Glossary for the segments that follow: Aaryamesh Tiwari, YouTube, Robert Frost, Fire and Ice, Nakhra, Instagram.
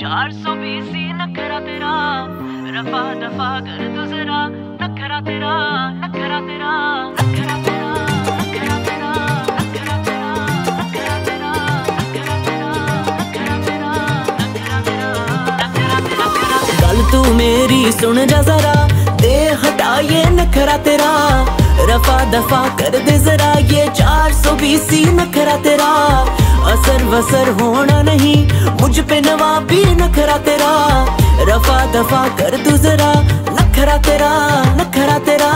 420 नखरा तेरा, रफा दफा कर तू जरा, नखरा तेरा नखरा तेरा नखरा तेरा। तू मेरी सुन जा जरा, दे हटा ये नखरा तेरा, रफा दफा कर दे जरा ये 420 नखरा तेरा। असर वसर होना नहीं मुझ पे नवाबी नखरा तेरा, रफा दफा कर तू जरा नखरा तेरा नखरा तेरा।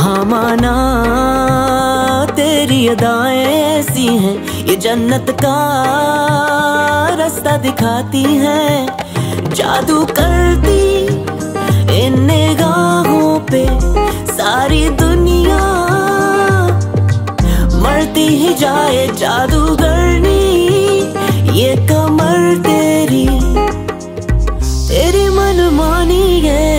हाँ माना तेरी अदाएं ऐसी हैं, ये जन्नत का रास्ता दिखाती हैं, जादू करती इन निगाहों पे सारी दुनिया मरती ही जाए। जादूगरनी ये कमर तेरी तेरी मनमानी है,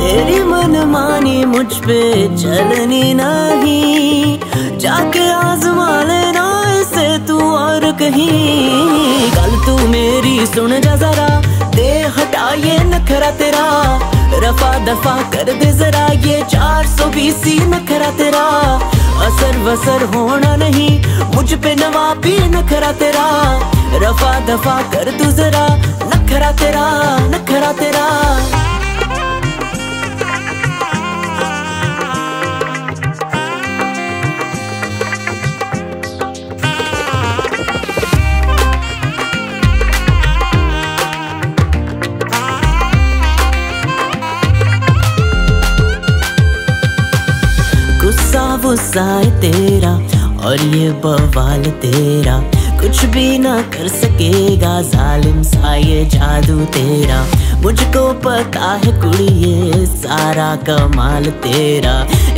तेरी मनमानी मुझ पे चलनी नहीं, जाके आजमा लेना इसे तू और कहीं। गल तू मेरी सुन जा जरा, दे हटा ये नखरा तेरा, रफा दफा कर दे जरा ये 420 नखरा तेरा। असर वसर होना नहीं मुझ पे नवाबी नखरा तेरा, रफा दफा कर तू जरा नखरा तेरा नखरा तेरा। गुस्सा तेरा और ये बवाल तेरा, कुछ भी ना कर सकेगा जालिम सा ये जादू तेरा। मुझको पता है कुड़िए सारा कमाल तेरा,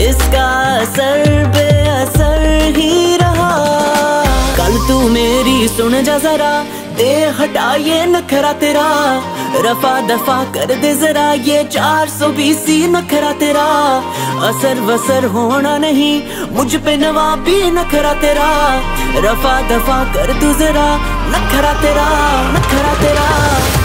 इसका असर बेअसर ही रहा। कल तू मेरी सुन जा जरा, दे हटा ये नखरा तेरा, रफा दफा कर दे जरा ये 420 नखरा तेरा। असर वसर होना नहीं मुझ पे नवाबी नखरा तेरा, रफा दफा कर तू जरा नखरा तेरा नखरा तेरा।